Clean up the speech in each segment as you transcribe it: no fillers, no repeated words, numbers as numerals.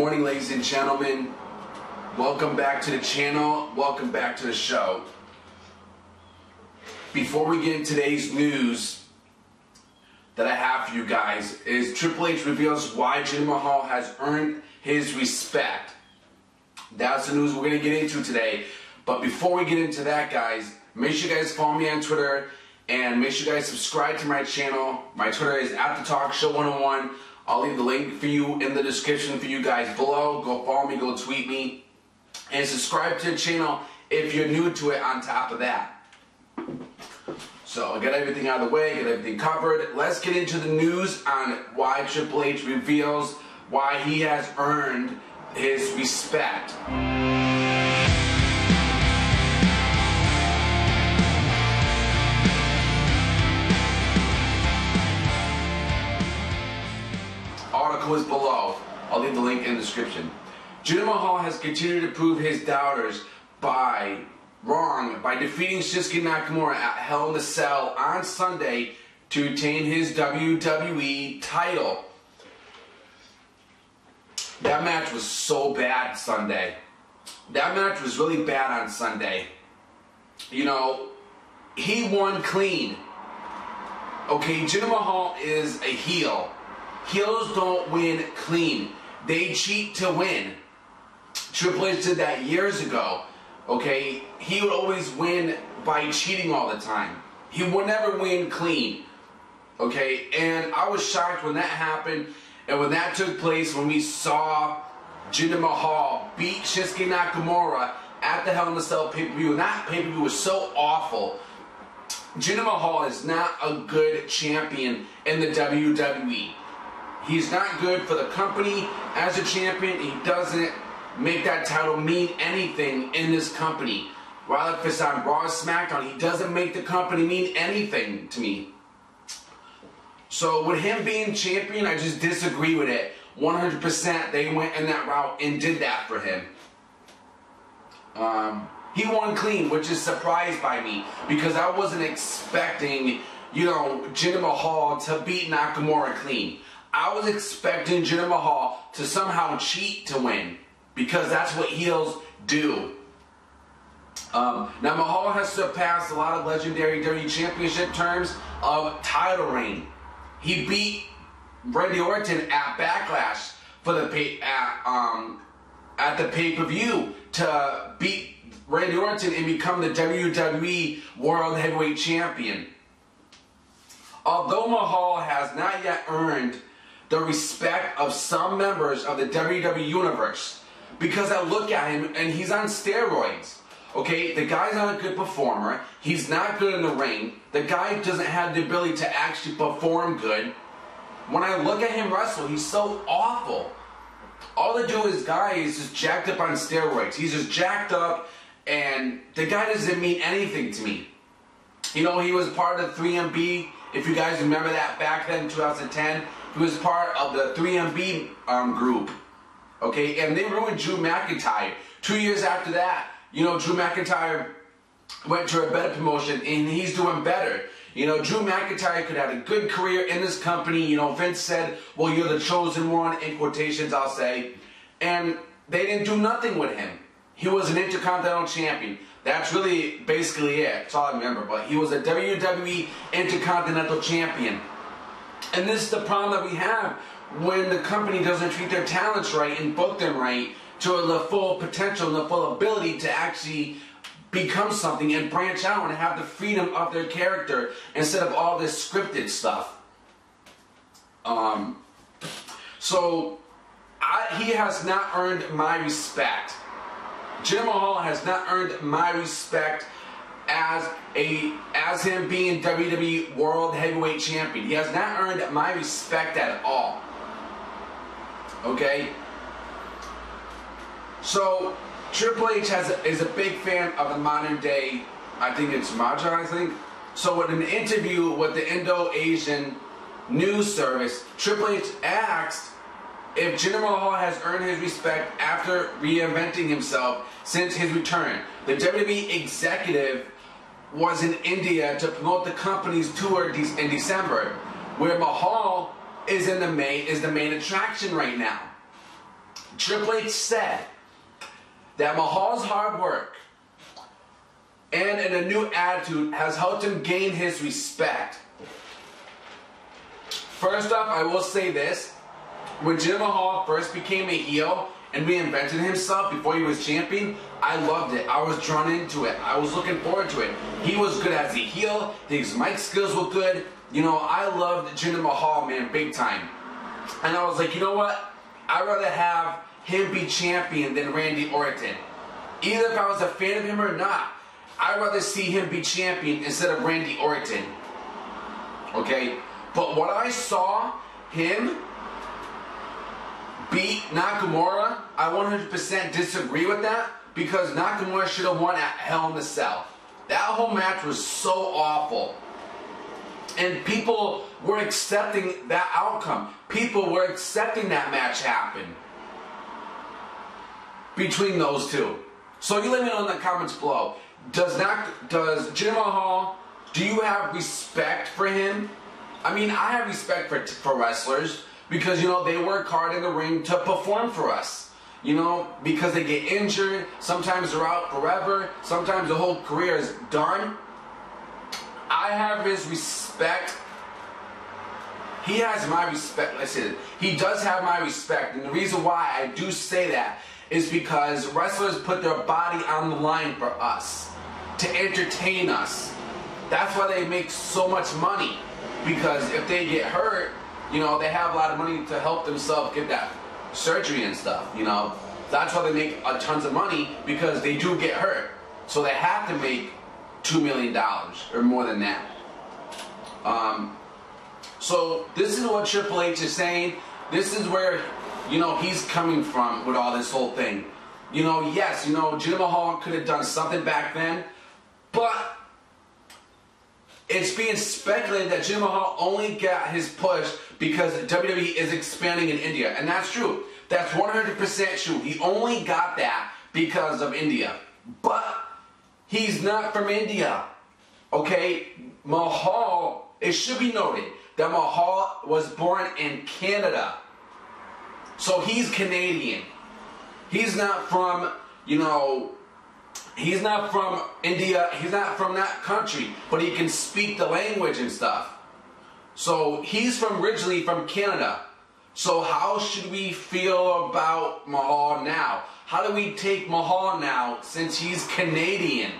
morning, ladies and gentlemen. Welcome back to the channel. Welcome back to the show. Before we get into today's news that I have for you guys is Triple H reveals why Jinder Mahal has earned his respect. That's the news we're going to get into today. But before we get into that, guys, make sure you guys follow me on Twitter and make sure you guys subscribe to my channel. My Twitter is @TheTalkShow101. I'll leave the link for you in the description for you guys below. Go follow me, go tweet me, and subscribe to the channel if you're new to it on top of that. So I got everything out of the way, got everything covered. Let's get into the news on why Triple H reveals why he has earned his respect. Article is below. I'll leave the link in the description. Jinder Mahal has continued to prove his doubters wrong by defeating Shinsuke Nakamura at Hell in the Cell on Sunday to retain his WWE title. That match was so bad Sunday. That match was really bad on Sunday. You know, he won clean. Okay, Jinder Mahal is a heel. Heels don't win clean. They cheat to win. Triple H did that years ago. Okay, he would always win by cheating all the time. He would never win clean. Okay, and I was shocked when that happened and when that took place, when we saw Jinder Mahal beat Shinsuke Nakamura at the Hell in a Cell pay-per-view. And that pay-per-view was so awful. Jinder Mahal is not a good champion in the WWE. He's not good for the company as a champion. He doesn't make that title mean anything in this company. While if it's on Raw or SmackDown, he doesn't make the company mean anything to me. So with him being champion, I just disagree with it. 100% they went in that route and did that for him. He won clean, which is surprised by me because I wasn't expecting, you know, Jinder Mahal to beat Nakamura clean. I was expecting Jinder Mahal to somehow cheat to win, because that's what heels do. Now Mahal has surpassed a lot of legendary WWE championship terms of title reign. He beat Randy Orton at Backlash for the at the pay-per-view to beat Randy Orton and become the WWE World Heavyweight Champion. Although Mahal has not yet earned the respect of some members of the WWE Universe, because I look at him and he's on steroids. Okay, the guy's not a good performer. He's not good in the ring. The guy doesn't have the ability to actually perform good. When I look at him wrestle, he's so awful. All they do is guy is just jacked up on steroids. He's just jacked up and the guy doesn't mean anything to me. You know, he was part of 3MB. If you guys remember that back then, 2010, he was part of the 3MB group. Okay, and they ruined Drew McIntyre. 2 years after that, you know, Drew McIntyre went to a better promotion, and he's doing better. You know, Drew McIntyre could have a good career in this company. You know, Vince said, well, you're the chosen one, in quotations, I'll say. And they didn't do nothing with him. He was an Intercontinental Champion. That's really basically it. That's all I remember. But he was a WWE Intercontinental Champion. And this is the problem that we have when the company doesn't treat their talents right and book them right to the full potential and the full ability to actually become something and branch out and have the freedom of their character instead of all this scripted stuff. He has not earned my respect. Jinder Mahal has not earned my respect as him being WWE World Heavyweight Champion. He has not earned my respect at all. Okay, so Triple H is a big fan of the modern day, I think it's Mahjong, I think. So in an interview with the Indo-Asian News Service, Triple H asked if Jinder Mahal has earned his respect after reinventing himself since his return. The WWE executive was in India to promote the company's tour in December, where Mahal is the main attraction right now. Triple H said that Mahal's hard work and in a new attitude has helped him gain his respect. First off, I will say this. When Jinder Mahal first became a heel and reinvented himself before he was champion, I loved it. I was drawn into it. I was looking forward to it. He was good as a heel. His mic skills were good. You know, I loved Jinder Mahal, man, big time. And I was like, you know what? I'd rather have him be champion than Randy Orton. Either if I was a fan of him or not, I'd rather see him be champion instead of Randy Orton. Okay? But what I saw him beat Nakamura, I 100% disagree with that, because Nakamura should have won at Hell in the Cell. That whole match was so awful. And people were accepting that outcome. People were accepting that match happen between those two. So you let me know in the comments below. Does Jinder Mahal, do you have respect for him? I mean, I have respect for wrestlers, because, you know, they work hard in the ring to perform for us. You know, because they get injured. Sometimes they're out forever. Sometimes the whole career is done. I have his respect. He has my respect. Listen, he does have my respect. And the reason why I do say that is because wrestlers put their body on the line for us, to entertain us. That's why they make so much money. Because if they get hurt, you know, they have a lot of money to help themselves get that surgery and stuff, you know. That's why they make a tons of money, because they do get hurt. So they have to make $2 million or more than that. So this is what Triple H is saying. This is where, you know, he's coming from with all this whole thing. You know, yes, you know, Jinder Mahal could have done something back then, but it's being speculated that Jinder Mahal only got his push because WWE is expanding in India. And that's true. That's 100% true. He only got that because of India. But he's not from India. Okay? Mahal, it should be noted that Mahal was born in Canada. So he's Canadian. He's not from, you know, he's not from India, he's not from that country, but he can speak the language and stuff. So he's from originally from Canada. So how should we feel about Mahal now? How do we take Mahal now since he's Canadian?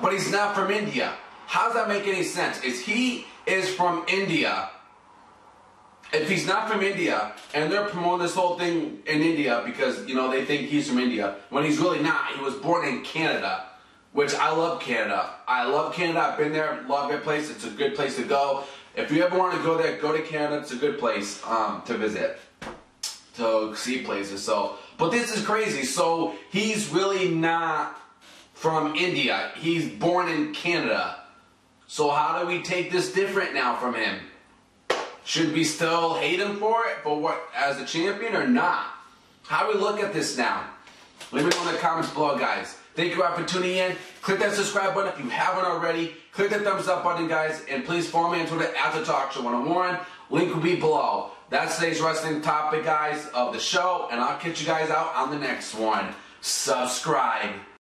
But he's not from India. How does that make any sense? If he is from India, if he's not from India, and they're promoting this whole thing in India because, you know, they think he's from India, when he's really not. He was born in Canada, which I love Canada. I love Canada. I've been there. Love that place. It's a good place to go. If you ever want to go there, go to Canada. It's a good place to visit, to see places. So, but this is crazy. So he's really not from India. He's born in Canada. So how do we take this different now from him? Should we still hate him for it, for what, as a champion or not? How do we look at this now? Let me know in the comments below, guys. Thank you all for tuning in. Click that subscribe button if you haven't already. Click that thumbs up button, guys. And please follow me on Twitter at TheTalkShow101. Link will be below. That's today's wrestling topic, guys, of the show. And I'll catch you guys out on the next one. Subscribe.